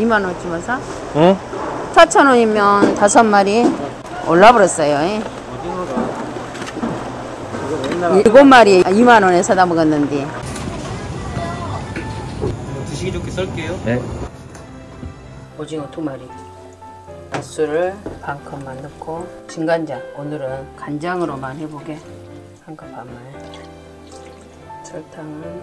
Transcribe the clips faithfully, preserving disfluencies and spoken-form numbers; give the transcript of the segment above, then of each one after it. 이만 원쯤 사? 응? 사천 원이면 다섯 마리 올라버렸어요. 일곱 마리 이만 원에 사다 먹었는데. 드시기 좋게 썰게요. 네. 오징어 두 마리. 맛술을 반 컵만 넣고 진간장. 오늘은 간장으로만 해보게. 한 컵 반만. 설탕을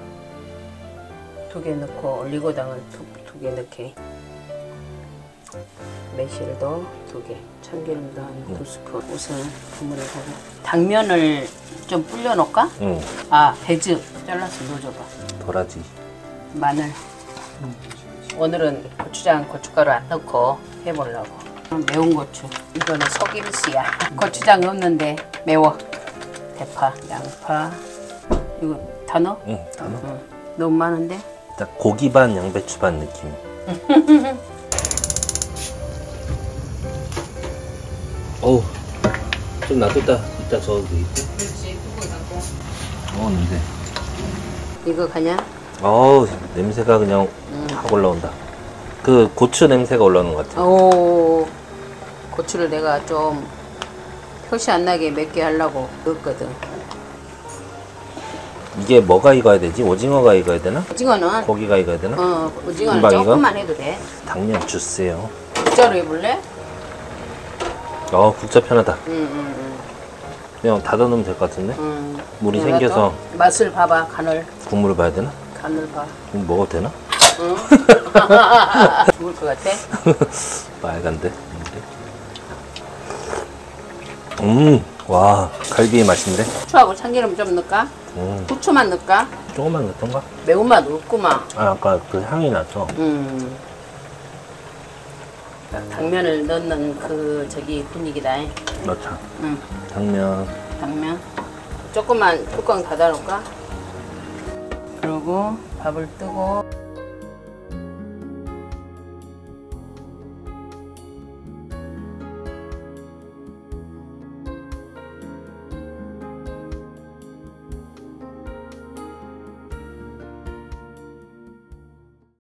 두 개 넣고 올리고당을 두 개 넣게. 매실도 두 개, 참기름도 한 두 스푼. 우선 국물에 보고 당면을 좀 불려놓을까? 응. 아, 배즙 잘라서 넣어줘봐. 도라지. 마늘. 응. 오늘은 고추장, 고춧가루 안 넣고 해보려고. 매운 고추. 이거는 속임수야. 응. 고추장 없는데 매워. 대파, 양파. 이거 다 넣어? 응, 다 넣어. 응. 너무 많은데? 딱 고기 반, 양배추 반 느낌. 어우, 좀 놔뒀다. 이따 저어도 있고. 그렇지, 그거 놔둬. 먹었는데. 이거 가냐? 어우, 냄새가 그냥 음. 확 올라온다. 그 고추 냄새가 올라오는 것 같아. 오, 고추를 내가 좀 표시 안 나게 맵게 하려고 넣었거든. 이게 뭐가 익어야 되지? 오징어가 익어야 되나? 오징어는? 고기가 익어야 되나? 어, 오징어는 조금만 해도 돼. 당면 주스예요. 국자로 해볼래? 어, 국자 편하다. 음, 음, 음. 그냥 닫아 놓으면 될 것 같은데? 음. 물이 생겨서. 맛을 봐봐, 간을. 국물을 봐야 되나? 간을 봐. 그럼 먹어도 되나? 응. 죽을 것 같아? 빨간데? 음, 와, 갈비의 맛인데? 후추하고 참기름 좀 넣을까? 음. 후추만 넣을까? 조금만 넣던가? 매운맛 없구만. 아, 아까 그 향이 나서. 음. 당면을 넣는 그 저기 분위기다. 넣자. 응. 당면. 당면. 조금만 뚜껑 닫아놓을까? 그러고 밥을 뜨고.